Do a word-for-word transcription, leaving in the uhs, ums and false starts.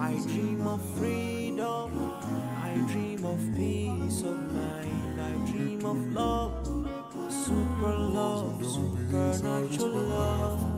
I dream of freedom, I dream of peace of mind, I dream of love, super love, supernatural love.